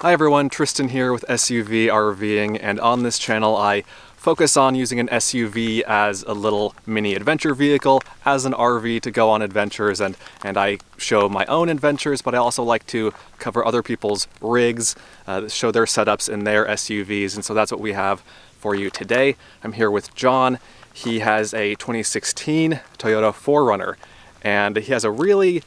Hi everyone, Tristan here with SUV RVing, and on this channel I focus on using an SUV as a little mini adventure vehicle, as an RV to go on adventures, and I show my own adventures, but I also like to cover other people's rigs, show their setups in their SUVs, and so that's what we have for you today. I'm here with John. He has a 2016 Toyota 4Runner, and he has a really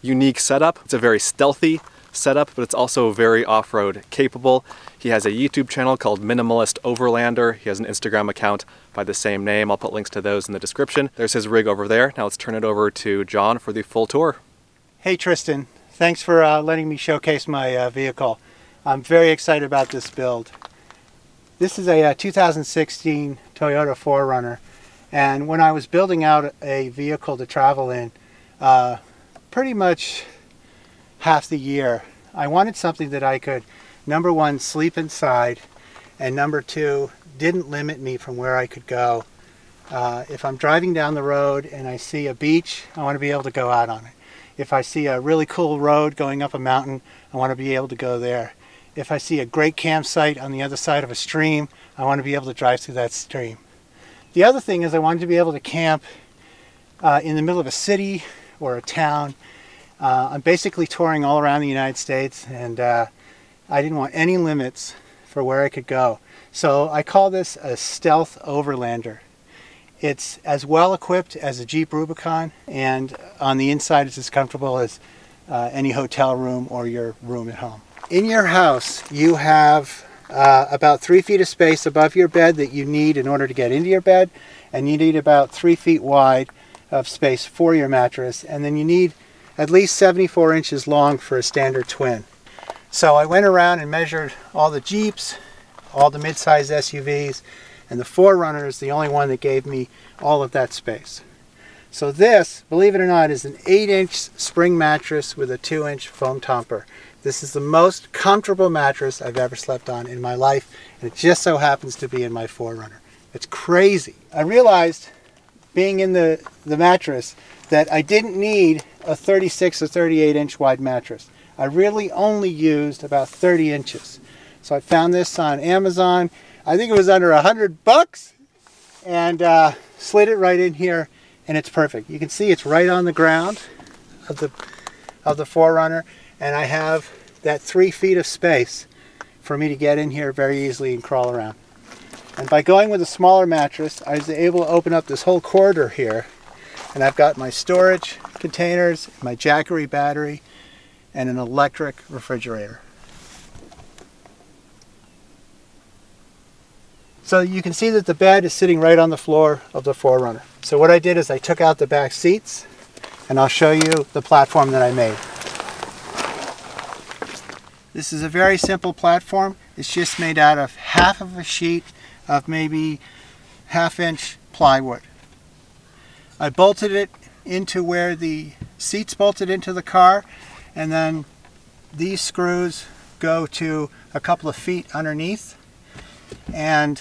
unique setup. It's a very stealthy setup, but it's also very off-road capable. He has a YouTube channel called Minimalist Overlander. He has an Instagram account by the same name. I'll put links to those in the description. There's his rig over there. Now let's turn it over to John for the full tour. Hey Tristan, thanks for letting me showcase my vehicle. I'm very excited about this build. This is a 2016 Toyota 4Runner, and when I was building out a vehicle to travel in, pretty much half the year, I wanted something that I could, number one, sleep inside, and number two, didn't limit me from where I could go. If I'm driving down the road and I see a beach, I want to be able to go out on it. If I see a really cool road going up a mountain, I want to be able to go there. If I see a great campsite on the other side of a stream, I want to be able to drive through that stream. The other thing is I wanted to be able to camp in the middle of a city or a town. I'm basically touring all around the United States, and I didn't want any limits for where I could go. So I call this a stealth overlander. It's as well equipped as a Jeep Rubicon, and on the inside it's as comfortable as any hotel room or your room at home. In your house you have about 3 feet of space above your bed that you need in order to get into your bed, and you need about 3 feet wide of space for your mattress, and then you need at least 74 inches long for a standard twin. So I went around and measured all the Jeeps, all the mid-size SUVs, and the 4Runner is the only one that gave me all of that space. So this, believe it or not, is an 8-inch spring mattress with a 2-inch foam topper. This is the most comfortable mattress I've ever slept on in my life, and it just so happens to be in my 4Runner. It's crazy. I realized, being in the mattress, that I didn't need a 36 or 38 inch wide mattress. I really only used about 30 inches. So I found this on Amazon. I think it was under $100, and slid it right in here, and it's perfect. You can see it's right on the ground of the 4Runner, and I have that 3 feet of space for me to get in here very easily and crawl around. And by going with a smaller mattress, I was able to open up this whole corridor here, and I've got my storage containers, my Jackery battery, and an electric refrigerator. So you can see that the bed is sitting right on the floor of the 4Runner. So what I did is I took out the back seats, and I'll show you the platform that I made. This is a very simple platform. It's just made out of half of a sheet of maybe half-inch plywood. I bolted it into where the seats bolted into the car, and then these screws go to a couple of feet underneath, and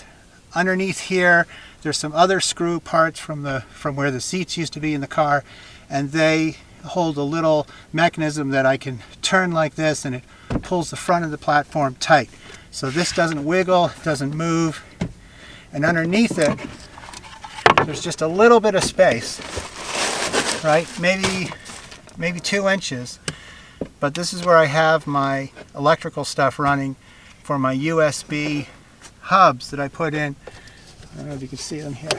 underneath here there's some other screw parts from where the seats used to be in the car, and they hold a little mechanism that I can turn like this, and it pulls the front of the platform tight. So this doesn't wiggle, doesn't move, and underneath it there's just a little bit of space, right? Maybe 2 inches, but this is where I have my electrical stuff running for my USB hubs that I put in. I don't know if you can see them here.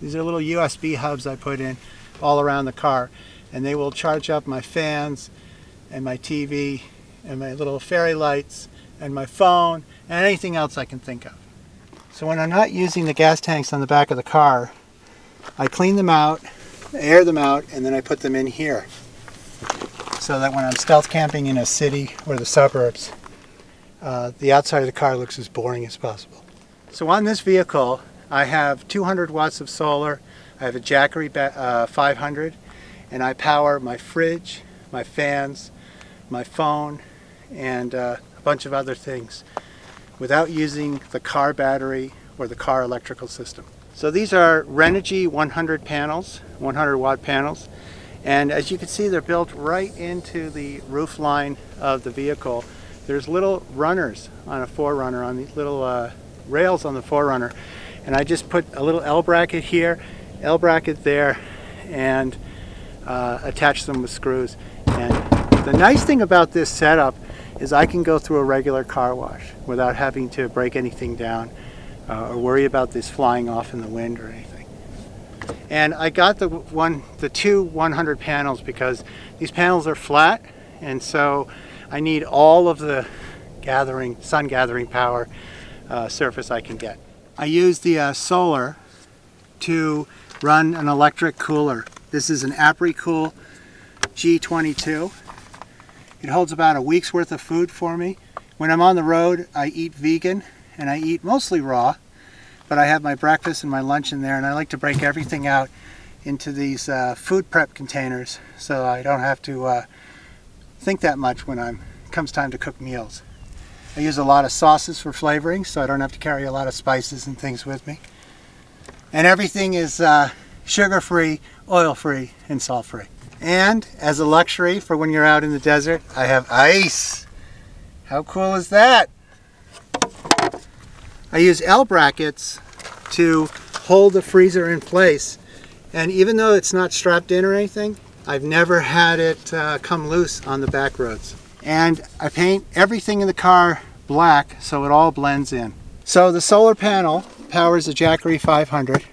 These are little USB hubs I put in all around the car, and they will charge up my fans and my TV and my little fairy lights and my phone and anything else I can think of. So when I'm not using the gas tanks on the back of the car, I clean them out, air them out, and then I put them in here, so that when I'm stealth camping in a city or the suburbs, the outside of the car looks as boring as possible. So on this vehicle I have 200 watts of solar, I have a Jackery 500, and I power my fridge, my fans, my phone, and a bunch of other things without using the car battery or the car electrical system. So these are Renogy 100 panels, 100 watt panels, and as you can see they're built right into the roof line of the vehicle, there's little runners on a 4Runner, on these little rails on the 4Runner, and I just put a little L bracket here, L bracket there, and attach them with screws. And the nice thing about this setup is I can go through a regular car wash without having to break anything down or worry about this flying off in the wind or anything. And I got the two 100 panels because these panels are flat, and so I need all of the sun gathering power surface I can get. I use the solar to run an electric cooler. This is an Alpicool G22. It holds about a week's worth of food for me. When I'm on the road, I eat vegan, and I eat mostly raw, but I have my breakfast and my lunch in there, and I like to break everything out into these food prep containers so I don't have to think that much when it comes time to cook meals. I use a lot of sauces for flavoring, so I don't have to carry a lot of spices and things with me. And everything is sugar-free, oil-free, and salt-free. And as a luxury for when you're out in the desert, I have ice. How cool is that? I use L brackets to hold the freezer in place, and even though it's not strapped in or anything, I've never had it come loose on the back roads. And I paint everything in the car black so it all blends in. So the solar panel powers the Jackery 500,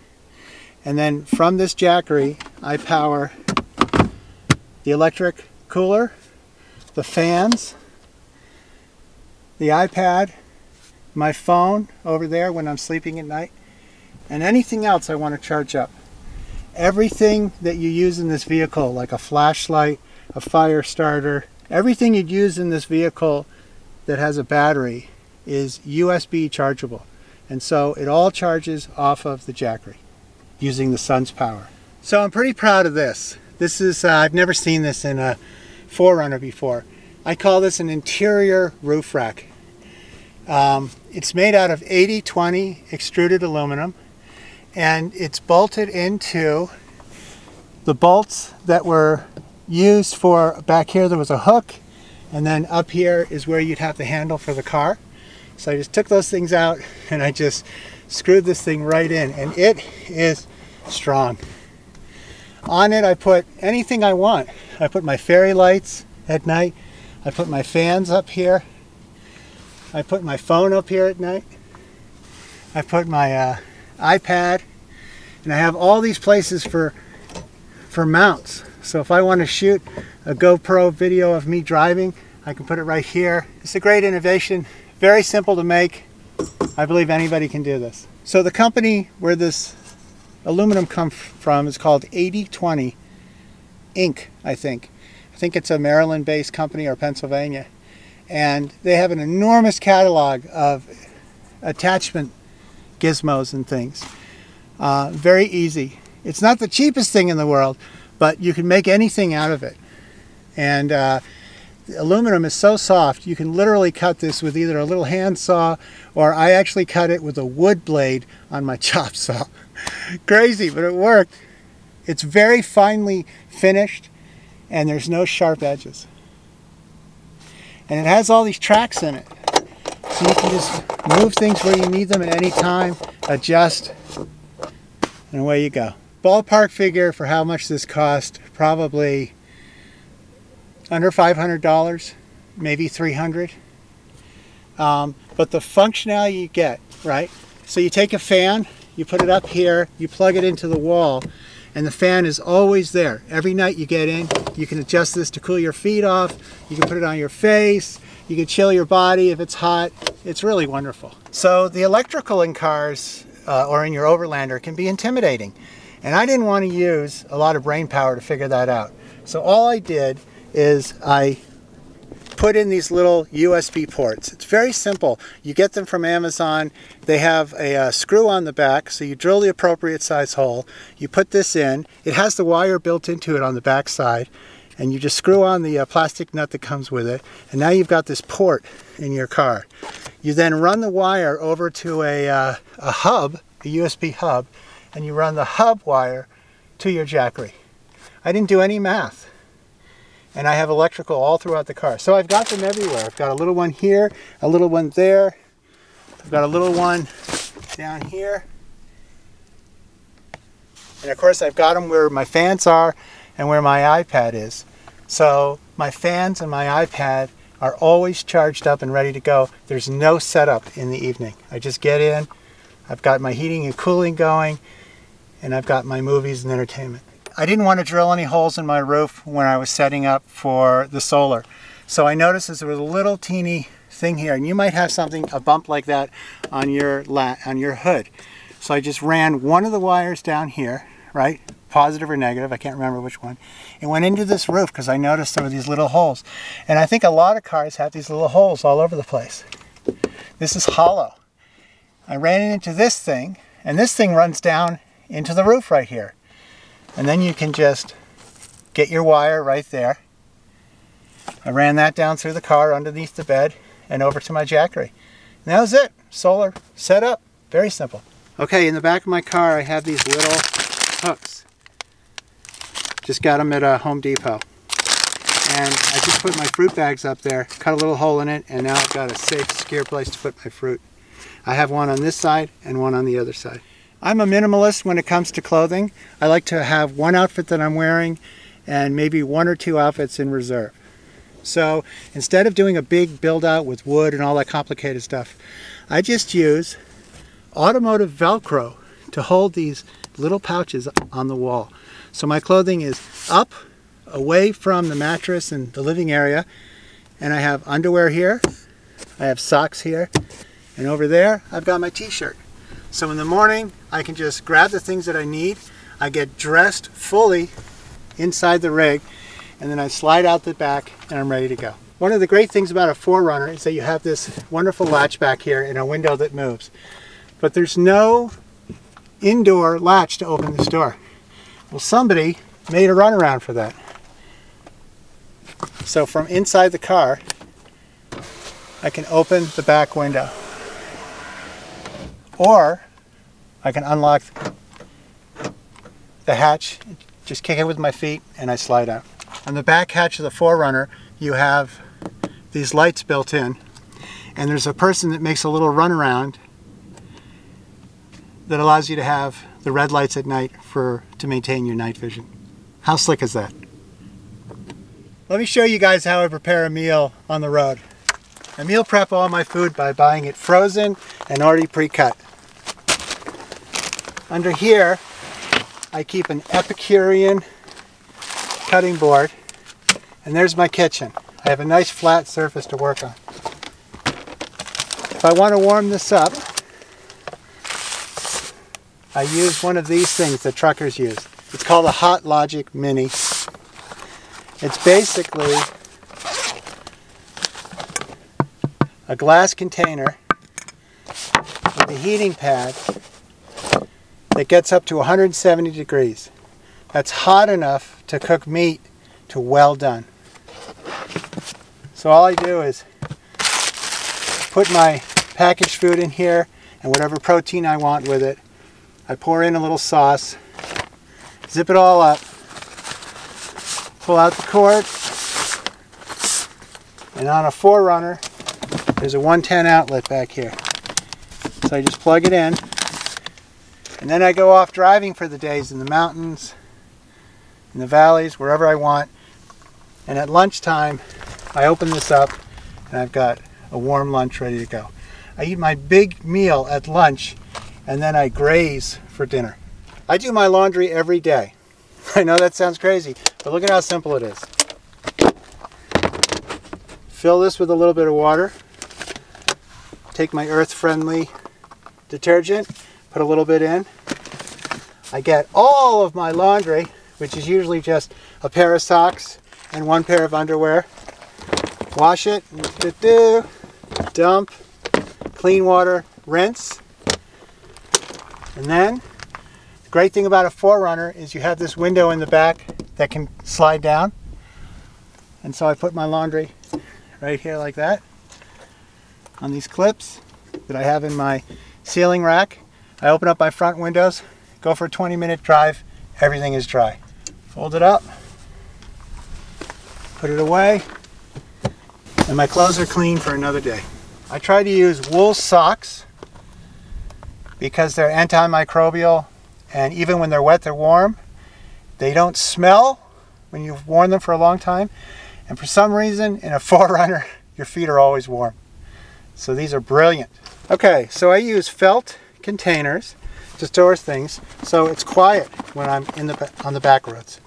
and then from this Jackery I power the electric cooler, the fans, the iPad, my phone over there when I'm sleeping at night, and anything else I want to charge up. Everything that you use in this vehicle, like a flashlight, a fire starter, everything you'd use in this vehicle that has a battery is USB chargeable. And so it all charges off of the Jackery using the sun's power. So I'm pretty proud of this. This is, I've never seen this in a 4Runner before. I call this an interior roof rack. It's made out of 8020 extruded aluminum, and it's bolted into the bolts that were used for, back here there was a hook, and then up here is where you'd have the handle for the car. So I just took those things out and I just screwed this thing right in, and it is strong. On it I put anything I want. I put my fairy lights at night. I put my fans up here. I put my phone up here at night. I put my iPad. And I have all these places for mounts. So if I want to shoot a GoPro video of me driving, I can put it right here. It's a great innovation. Very simple to make. I believe anybody can do this. So the company where this aluminum comes from is called 8020 Inc., I think. I think it's a Maryland-based company, or Pennsylvania. And they have an enormous catalog of attachment gizmos and things. Very easy. It's not the cheapest thing in the world, but you can make anything out of it. And the aluminum is so soft, you can literally cut this with either a little hand saw, or I actually cut it with a wood blade on my chop saw. Crazy, but it worked. It's very finely finished, and there's no sharp edges. And it has all these tracks in it, so you can just move things where you need them at any time, adjust, and away you go. Ballpark figure for how much this cost, probably under $500, maybe $300. But the functionality you get, right? So you take a fan, you put it up here, you plug it into the wall, and the fan is always there. Every night you get in, you can adjust this to cool your feet off, you can put it on your face, you can chill your body if it's hot. It's really wonderful. So the electrical in cars or in your Overlander can be intimidating. And I didn't want to use a lot of brain power to figure that out. So all I did is I put in these little USB ports. It's very simple. You get them from Amazon. They have a screw on the back, so you drill the appropriate size hole. You put this in. It has the wire built into it on the back side, and you just screw on the plastic nut that comes with it, and now you've got this port in your car. You then run the wire over to a hub, a USB hub, and you run the hub wire to your Jackery. I didn't do any math. and I have electrical all throughout the car. So I've got them everywhere. I've got a little one here, a little one there. I've got a little one down here. And of course I've got them where my fans are and where my iPad is. So my fans and my iPad are always charged up and ready to go. There's no setup in the evening. I just get in, I've got my heating and cooling going, and I've got my movies and entertainment. I didn't want to drill any holes in my roof when I was setting up for the solar. So I noticed there was a little teeny thing here, and you might have something, a bump like that on your hood. So I just ran one of the wires down here, right? Positive or negative, I can't remember which one. It went into this roof because I noticed there were these little holes. And I think a lot of cars have these little holes all over the place. This is hollow. I ran into this thing, and this thing runs down into the roof right here. And then you can just get your wire right there. I ran that down through the car, underneath the bed, and over to my Jackery. And that was it. Solar set up. Very simple. Okay, in the back of my car I have these little hooks. Just got them at Home Depot. And I just put my fruit bags up there, cut a little hole in it, and now I've got a safe, secure place to put my fruit. I have one on this side and one on the other side. I'm a minimalist when it comes to clothing. I like to have one outfit that I'm wearing and maybe one or two outfits in reserve. So instead of doing a big build out with wood and all that complicated stuff, I just use automotive Velcro to hold these little pouches on the wall. So my clothing is up, away from the mattress and the living area, and I have underwear here, I have socks here, and over there I've got my t-shirt. So in the morning, I can just grab the things that I need, I get dressed fully inside the rig, and then I slide out the back and I'm ready to go. One of the great things about a 4Runner is that you have this wonderful latch back here and a window that moves. But there's no indoor latch to open this door. Well, somebody made a runaround for that. So from inside the car, I can open the back window. Or I can unlock the hatch, just kick it with my feet, and I slide out. On the back hatch of the 4Runner, you have these lights built in, and there's a person that makes a little runaround that allows you to have the red lights at night to maintain your night vision. How slick is that? Let me show you guys how I prepare a meal on the road. I meal prep all my food by buying it frozen and already pre-cut. Under here, I keep an Epicurean cutting board, and there's my kitchen. I have a nice flat surface to work on. If I want to warm this up, I use one of these things that truckers use. It's called a Hot Logic Mini. It's basically a glass container with a heating pad that gets up to 170 degrees. That's hot enough to cook meat to well done. So all I do is put my packaged food in here and whatever protein I want with it. I pour in a little sauce, zip it all up, pull out the cord, and on a 4Runner, there's a 110 outlet back here. So I just plug it in, and then I go off driving for the days in the mountains, in the valleys, wherever I want. And at lunchtime, I open this up, and I've got a warm lunch ready to go. I eat my big meal at lunch, and then I graze for dinner. I do my laundry every day. I know that sounds crazy, but look at how simple it is. Fill this with a little bit of water. Take my earth-friendly detergent, put a little bit in. I get all of my laundry, which is usually just a pair of socks and one pair of underwear. Wash it, dump, clean water, rinse. And then, the great thing about a 4Runner is you have this window in the back that can slide down. And so I put my laundry right here like that, on these clips that I have in my ceiling rack. I open up my front windows, go for a 20-minute drive, everything is dry. Fold it up, put it away, and my clothes are clean for another day. I try to use wool socks because they're antimicrobial, and even when they're wet, they're warm. They don't smell when you've worn them for a long time, and for some reason in a 4Runner your feet are always warm. So these are brilliant. Okay, so I use felt containers to store things, so it's quiet when I'm on the back roads.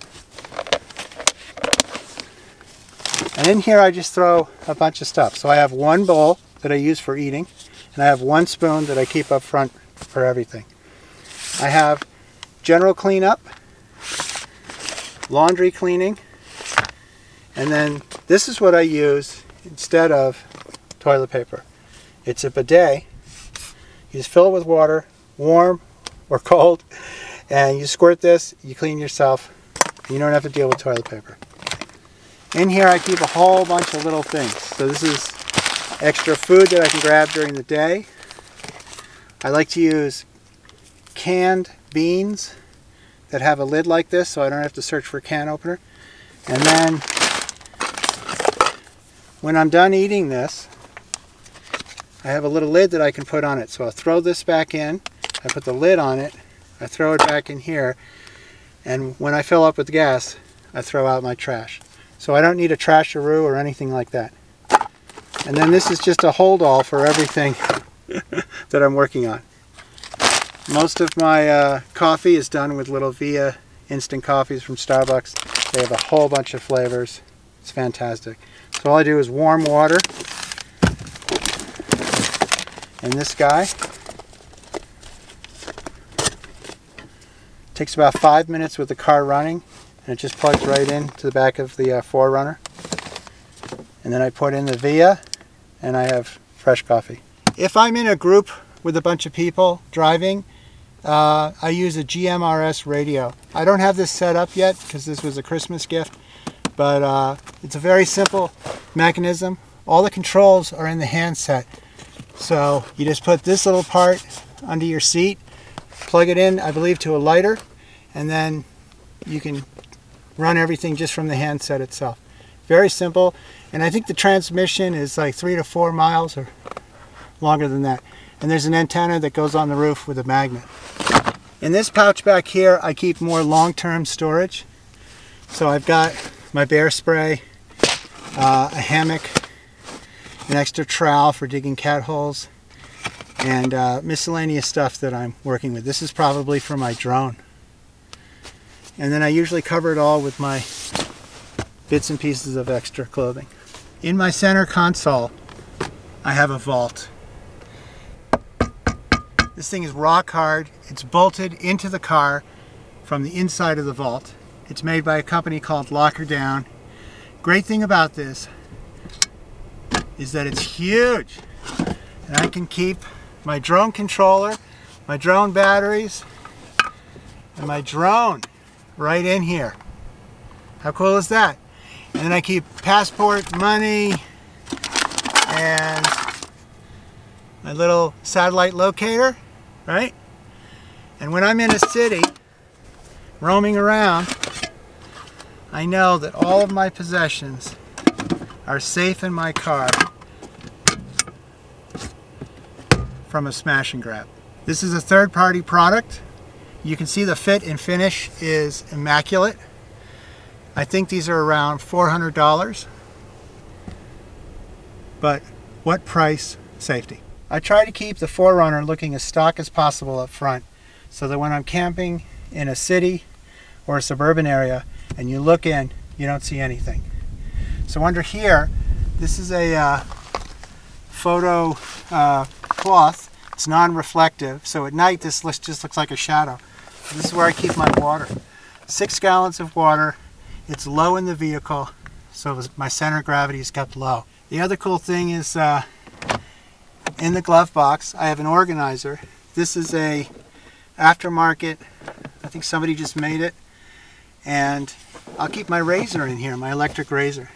And in here I just throw a bunch of stuff. So I have one bowl that I use for eating, and I have one spoon that I keep up front for everything. I have general cleanup, laundry cleaning, and then this is what I use instead of toilet paper. It's a bidet. You just fill it with water, warm or cold, and you squirt this, you clean yourself, and you don't have to deal with toilet paper. In here I keep a whole bunch of little things. So this is extra food that I can grab during the day. I like to use canned beans that have a lid like this, so I don't have to search for a can opener. And then when I'm done eating this, I have a little lid that I can put on it. So I'll throw this back in, I put the lid on it, I throw it back in here, and when I fill up with gas, I throw out my trash. So I don't need a trash-a-roo or anything like that. And then this is just a hold-all for everything that I'm working on. Most of my coffee is done with little VIA instant coffees from Starbucks. They have a whole bunch of flavors. It's fantastic. So all I do is warm water in this guy. It takes about 5 minutes with the car running, and it just plugs right into the back of the 4Runner. And then I put in the VIA, and I have fresh coffee. If I'm in a group with a bunch of people driving, I use a GMRS radio. I don't have this set up yet because this was a Christmas gift, but it's a very simple mechanism. All the controls are in the handset. So you just put this little part under your seat, plug it in, I believe, to a lighter, and then you can run everything just from the handset itself. Very simple, and I think the transmission is like 3 to 4 miles or longer than that. And there's an antenna that goes on the roof with a magnet. In this pouch back here, I keep more long-term storage. So I've got my bear spray, a hammock, an extra trowel for digging cat holes, and miscellaneous stuff that I'm working with. This is probably for my drone. And then I usually cover it all with my bits and pieces of extra clothing. In my center console, I have a vault. This thing is rock hard. It's bolted into the car from the inside of the vault. It's made by a company called LockerDown. Great thing about this is that it's huge, and I can keep my drone controller, my drone batteries, and my drone right in here. How cool is that? And then I keep passport, money, and my little satellite locator. Right? And when I'm in a city, roaming around, I know that all of my possessions are safe in my car from a smash and grab. This is a third-party product. You can see the fit and finish is immaculate. I think these are around $400, but what price safety? I try to keep the 4Runner looking as stock as possible up front, so that when I'm camping in a city or a suburban area and you look in, you don't see anything. So under here, this is a photo cloth. It's non-reflective, so at night this just looks like a shadow. This is where I keep my water. 6 gallons of water. It's low in the vehicle, so my center of gravity is kept low. The other cool thing is in the glove box, I have an organizer. This is a aftermarket. I think somebody just made it. And I'll keep my razor in here, my electric razor.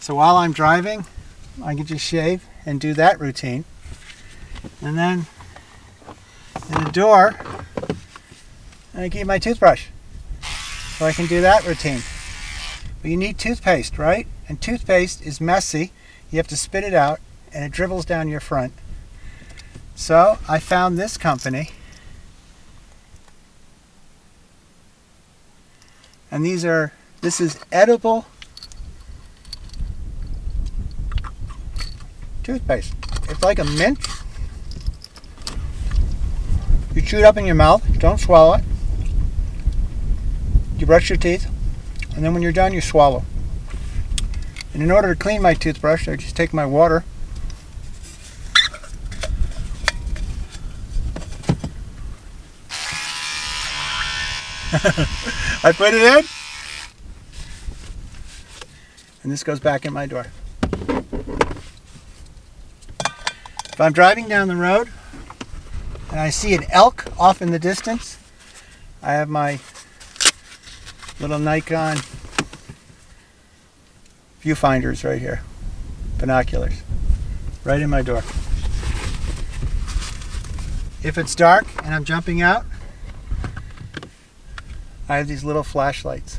So while I'm driving, I can just shave and do that routine. And then in the door, I keep my toothbrush. So I can do that routine. But you need toothpaste, right? And toothpaste is messy. You have to spit it out and it dribbles down your front. So I found this company. And these are, this is edible toothpaste. It's like a mint. You chew it up in your mouth, don't swallow it. You brush your teeth, and then when you're done, you swallow. And in order to clean my toothbrush, I just take my water, I put it in, and this goes back in my door. If I'm driving down the road and I see an elk off in the distance, I have my little Nikon viewfinders right here, binoculars, right in my door. If it's dark and I'm jumping out, I have these little flashlights.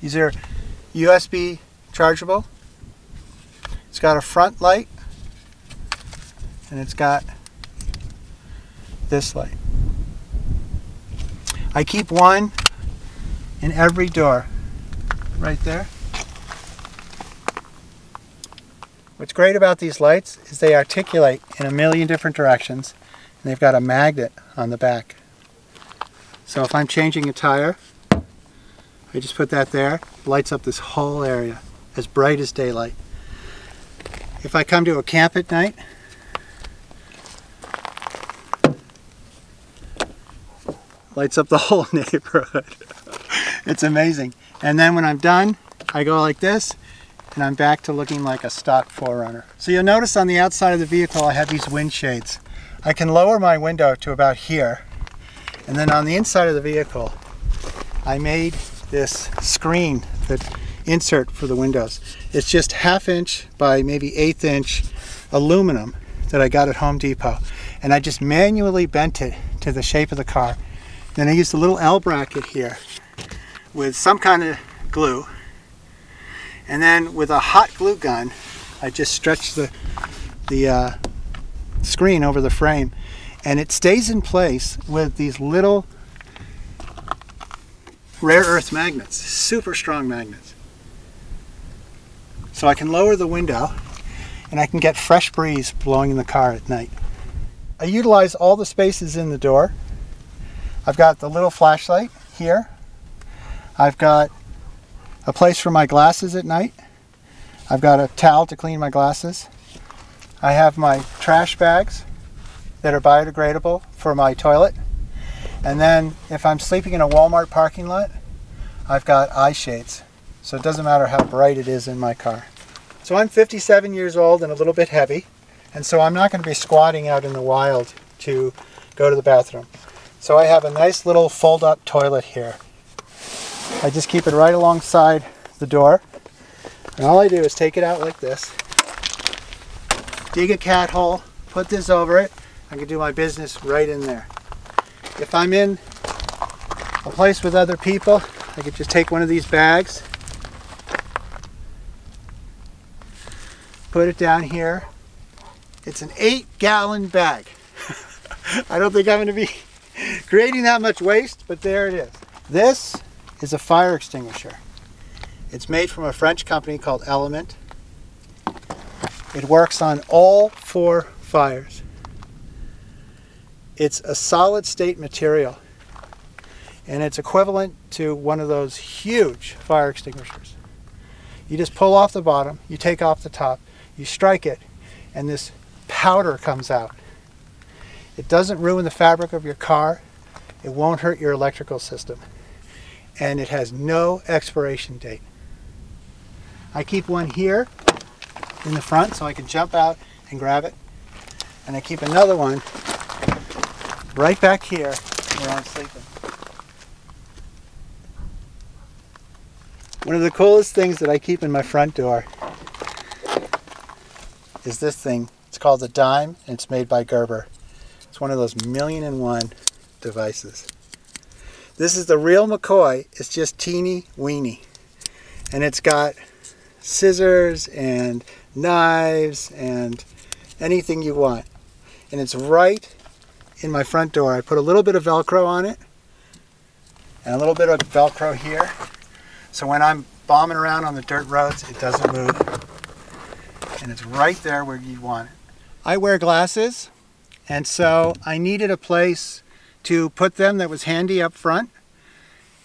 These are USB chargeable. It's got a front light and it's got this light. I keep one in every door, right there. What's great about these lights is they articulate in a million different directions, and they've got a magnet on the back. So if I'm changing a tire, I just put that there, lights up this whole area, as bright as daylight. If I come to a camp at night, lights up the whole neighborhood. It's amazing. And then when I'm done, I go like this, and I'm back to looking like a stock 4Runner. So you'll notice on the outside of the vehicle, I have these wind shades. I can lower my window to about here, and then on the inside of the vehicle, I made this screen, that insert for the windows. It's just 1/2 inch by maybe 1/8 inch aluminum that I got at Home Depot. And I just manually bent it to the shape of the car. Then I used a little L bracket here with some kind of glue. And then with a hot glue gun, I just stretched the screen over the frame. And it stays in place with these little rare earth magnets, super strong magnets. So I can lower the window and I can get fresh breeze blowing in the car at night. I utilize all the spaces in the door. I've got the little flashlight here. I've got a place for my glasses at night. I've got a towel to clean my glasses. I have my trash bags that are biodegradable for my toilet. And then if I'm sleeping in a Walmart parking lot, I've got eye shades. So it doesn't matter how bright it is in my car. So I'm 57 years old and a little bit heavy. And so I'm not going to be squatting out in the wild to go to the bathroom. So I have a nice little fold-up toilet here. I just keep it right alongside the door. And all I do is take it out like this, dig a cat hole, put this over it. I can do my business right in there. If I'm in a place with other people, I could just take one of these bags, put it down here. It's an 8-gallon bag. I don't think I'm going to be creating that much waste, but there it is. This is a fire extinguisher. It's made from a French company called Element. It works on all 4 fires. It's a solid state material, and it's equivalent to one of those huge fire extinguishers. You just pull off the bottom, you take off the top, you strike it, and this powder comes out. It doesn't ruin the fabric of your car, it won't hurt your electrical system, and it has no expiration date. I keep one here in the front so I can jump out and grab it, and I keep another one right back here where I'm sleeping. One of the coolest things that I keep in my front door is this thing. It's called the Dime, and it's made by Gerber. It's one of those million and one devices. This is the real McCoy. It's just teeny weeny. And it's got scissors and knives and anything you want. And it's right in my front door. I put a little bit of Velcro on it and a little bit of Velcro here. So when I'm bombing around on the dirt roads, it doesn't move. And it's right there where you want it. I wear glasses, and so I needed a place to put them that was handy up front.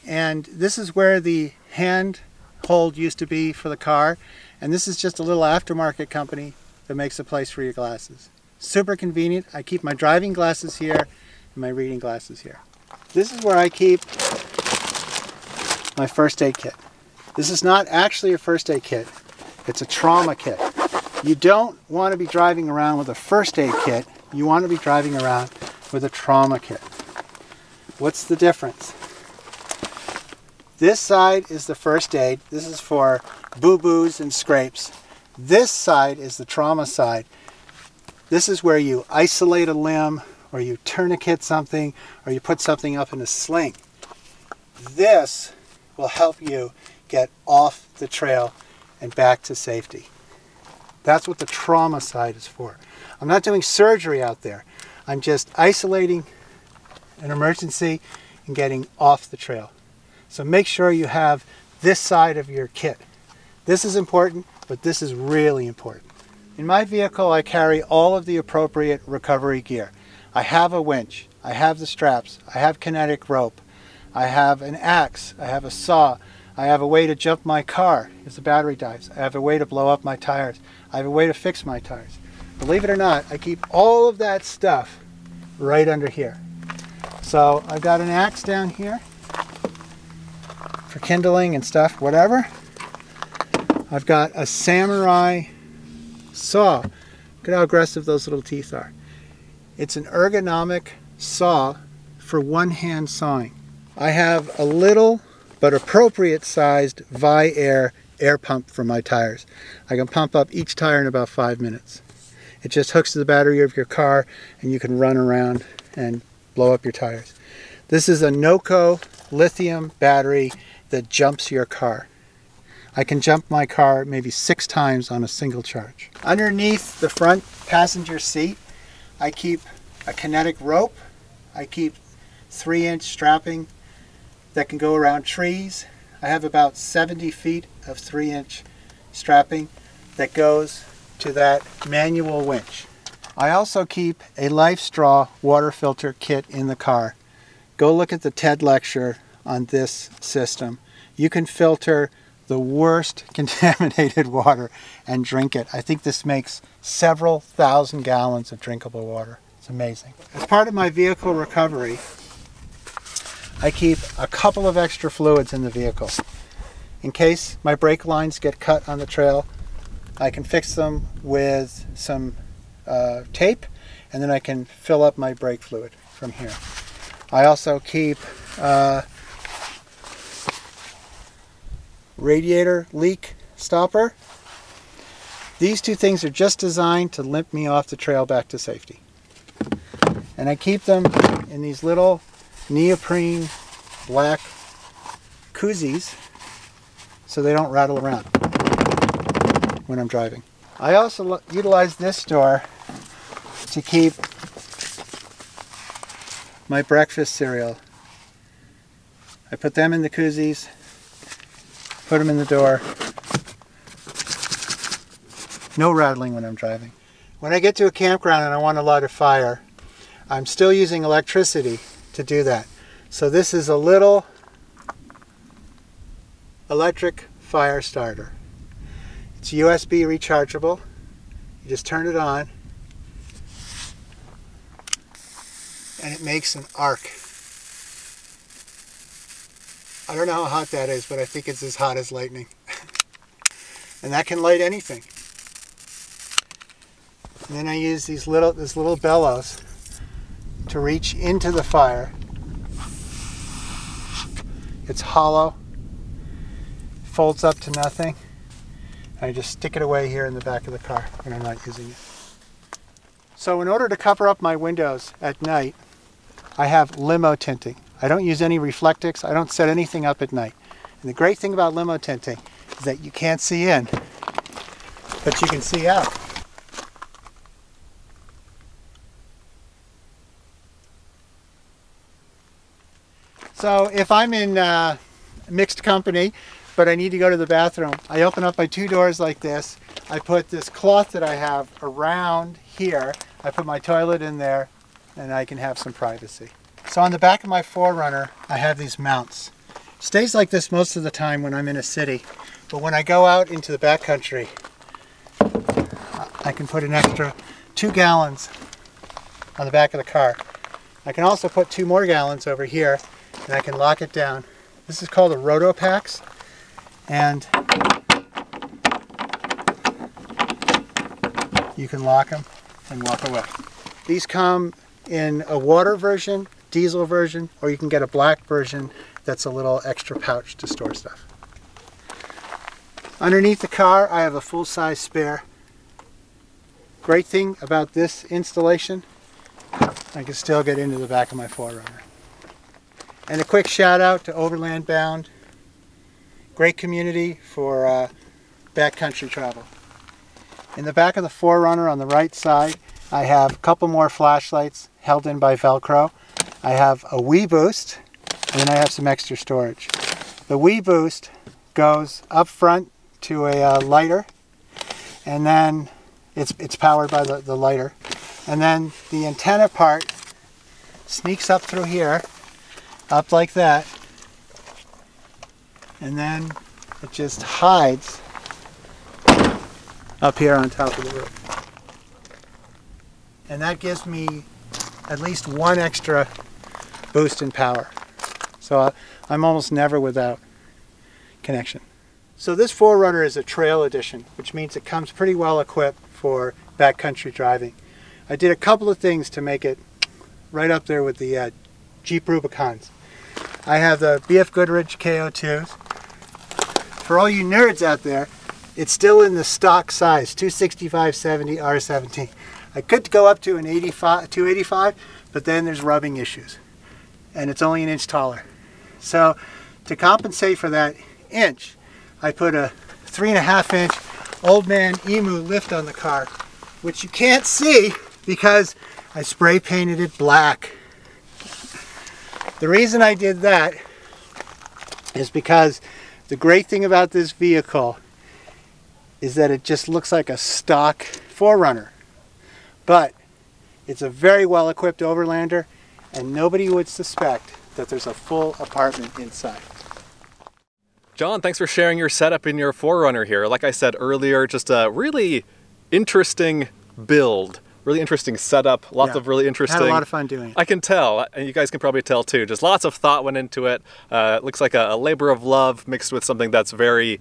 And this is where the hand hold used to be for the car. And this is just a little aftermarket company that makes a place for your glasses. Super convenient. I keep my driving glasses here and my reading glasses here. This is where I keep my first aid kit. This is not actually a first aid kit. It's a trauma kit. You don't want to be driving around with a first aid kit. You want to be driving around with a trauma kit. What's the difference? This side is the first aid. This is for boo-boos and scrapes. This side is the trauma side. This is where you isolate a limb, or you tourniquet something, or you put something up in a sling. This will help you get off the trail and back to safety. That's what the trauma side is for. I'm not doing surgery out there. I'm just isolating an emergency and getting off the trail. So make sure you have this side of your kit. This is important, but this is really important. In my vehicle, I carry all of the appropriate recovery gear. I have a winch. I have the straps. I have kinetic rope. I have an axe. I have a saw. I have a way to jump my car if the battery dies. I have a way to blow up my tires. I have a way to fix my tires. Believe it or not, I keep all of that stuff right under here. So I've got an axe down here for kindling and stuff, whatever. I've got a samurai saw. Look at how aggressive those little teeth are. It's an ergonomic saw for one-hand sawing. I have a little but appropriate sized ViAir air pump for my tires. I can pump up each tire in about 5 minutes. It just hooks to the battery of your car and you can run around and blow up your tires. This is a NOCO lithium battery that jumps your car. I can jump my car maybe 6 times on a single charge. Underneath the front passenger seat, I keep a kinetic rope. I keep 3-inch strapping that can go around trees. I have about 70 feet of 3-inch strapping that goes to that manual winch. I also keep a LifeStraw water filter kit in the car. Go look at the TED lecture on this system. You can filter the worst contaminated water and drink it. I think this makes several thousand gallons of drinkable water. It's amazing. As part of my vehicle recovery, I keep a couple of extra fluids in the vehicle. In case my brake lines get cut on the trail, I can fix them with some tape, and then I can fill up my brake fluid from here. I also keep radiator leak stopper. These two things are just designed to limp me off the trail back to safety. And I keep them in these little neoprene black koozies so they don't rattle around when I'm driving. I also utilize this door to keep my breakfast cereal. I put them in the koozies, put them in the door. No rattling when I'm driving. When I get to a campground and I want to light a fire, I'm still using electricity to do that. So this is a little electric fire starter. It's USB rechargeable. You just turn it on and it makes an arc. I don't know how hot that is, but I think it's as hot as lightning. And that can light anything. And then I use these little bellows to reach into the fire. It's hollow, folds up to nothing, and I just stick it away here in the back of the car when I'm not using it. So in order to cover up my windows at night, I have limo tinting. I I don't use any Reflectix. I don't set anything up at night. And the great thing about limo tenting is that you can't see in, but you can see out. So if I'm in mixed company, but I need to go to the bathroom, I open up my two doors like this. I put this cloth that I have around here. I put my toilet in there, and I can have some privacy. So on the back of my 4Runner, I have these mounts. It stays like this most of the time when I'm in a city, but when I go out into the backcountry, I can put an extra 2 gallons on the back of the car. I can also put 2 more gallons over here, and I can lock it down. This is called a Rotopax, and you can lock them and walk away. These come in a water version, diesel version, or you can get a black version that's a little extra pouch to store stuff. Underneath the car, I have a full-size spare. Great thing about this installation, I can still get into the back of my 4Runner. And a quick shout out to Overland Bound. Great community for backcountry travel. In the back of the 4Runner on the right side, I have a couple more flashlights held in by Velcro. I have a WeBoost, and then I have some extra storage. The WeBoost goes up front to a lighter, and then it's powered by the lighter. And then the antenna part sneaks up through here, up like that, and then it just hides up here on top of the roof. And that gives me at least one extra boost in power. So I'm almost never without connection. So this 4Runner is a trail edition, which means it comes pretty well equipped for backcountry driving. I did a couple of things to make it right up there with the Jeep Rubicons. I have the BF Goodrich KO2s. For all you nerds out there, it's still in the stock size, 265/70 R17. I could go up to an 285, but then there's rubbing issues. And it's only an inch taller. So to compensate for that inch, I put a 3.5-inch Old Man Emu lift on the car, which you can't see because I spray painted it black. The reason I did that is because the great thing about this vehicle is that it just looks like a stock 4Runner, but it's a very well equipped Overlander, and nobody would suspect that there's a full apartment inside. John, thanks for sharing your setup in your 4Runner here. Like I said earlier, just a really interesting build. Really interesting setup, lots of really interesting... Had a lot of fun doing it. I can tell, and you guys can probably tell too. Just lots of thought went into it. It looks like a labor of love mixed with something that's very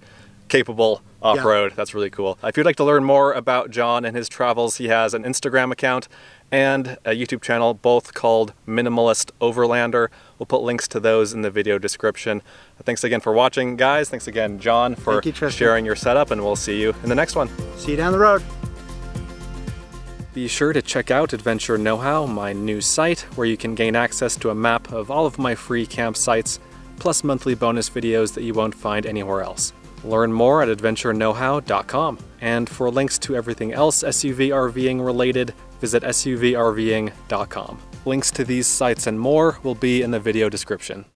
capable off-road. Yeah. That's really cool. If you'd like to learn more about John and his travels, he has an Instagram account and a YouTube channel, both called Minimalist Overlander. We'll put links to those in the video description. Thanks again for watching, guys. Thanks again, John, for sharing your setup, and we'll see you in the next one. See you down the road. Be sure to check out Adventure Know-How, my new site, where you can gain access to a map of all of my free campsites, plus monthly bonus videos that you won't find anywhere else. Learn more at adventureknowhow.com. And for links to everything else SUV RVing related, visit suvrving.com. Links to these sites and more will be in the video description.